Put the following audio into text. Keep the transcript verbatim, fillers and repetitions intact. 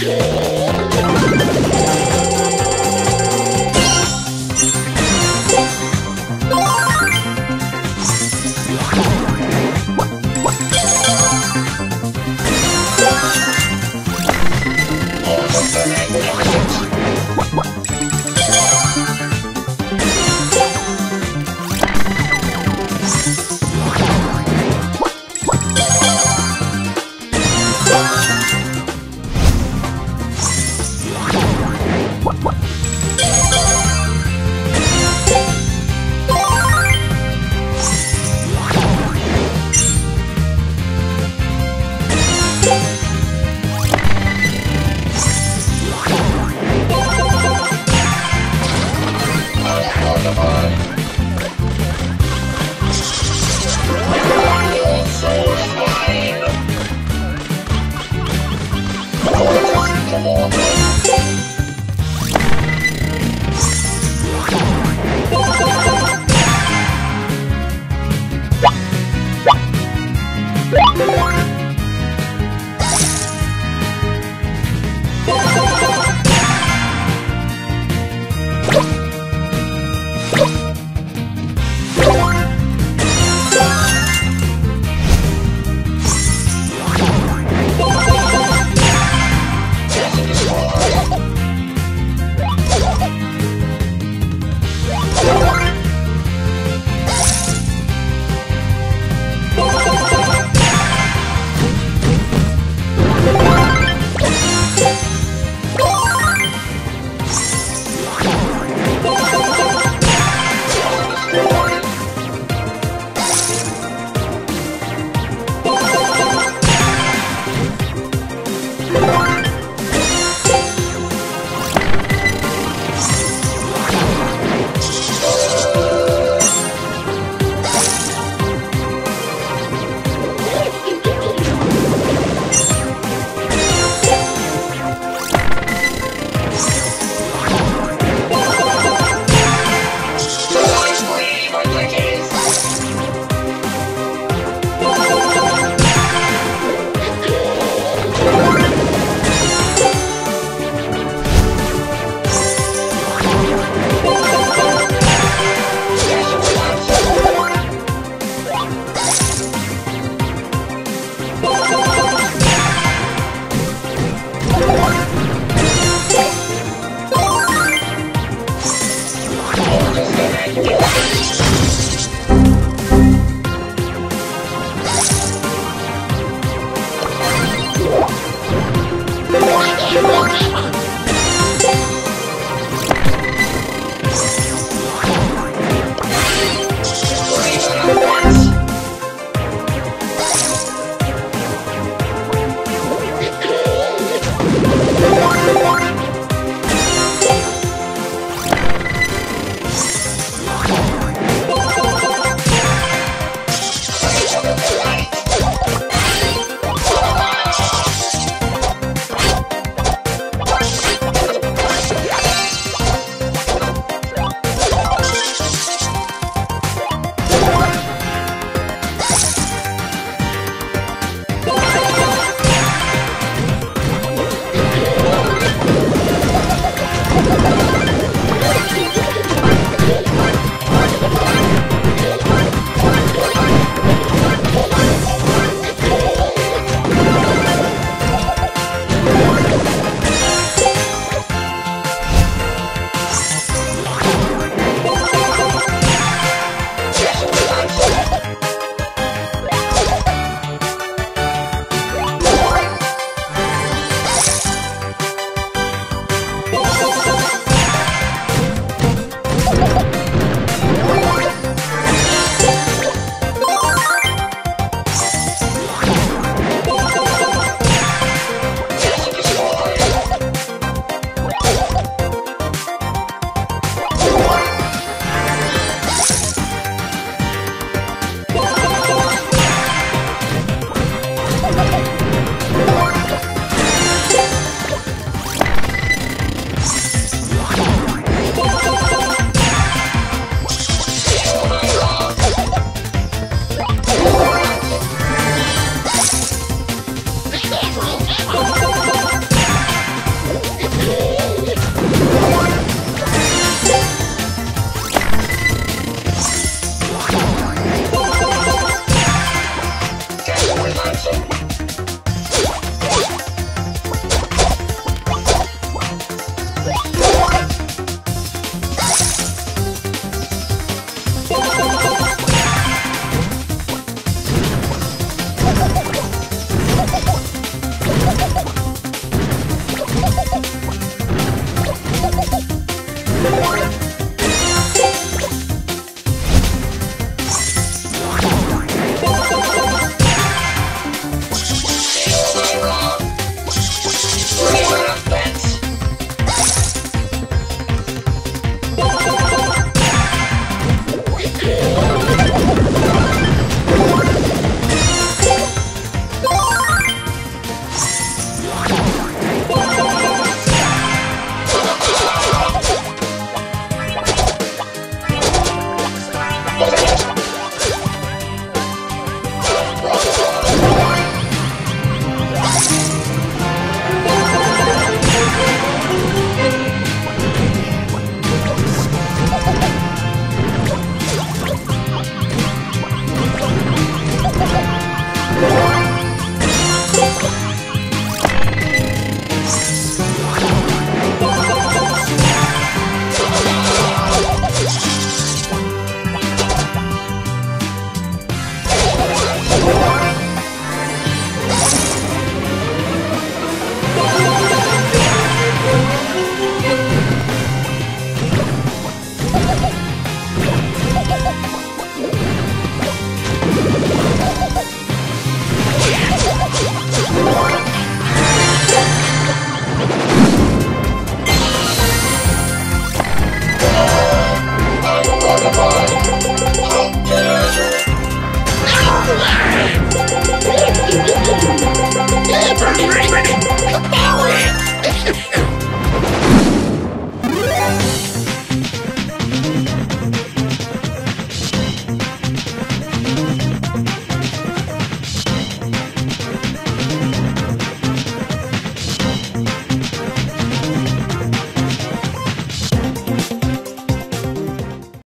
Yeah.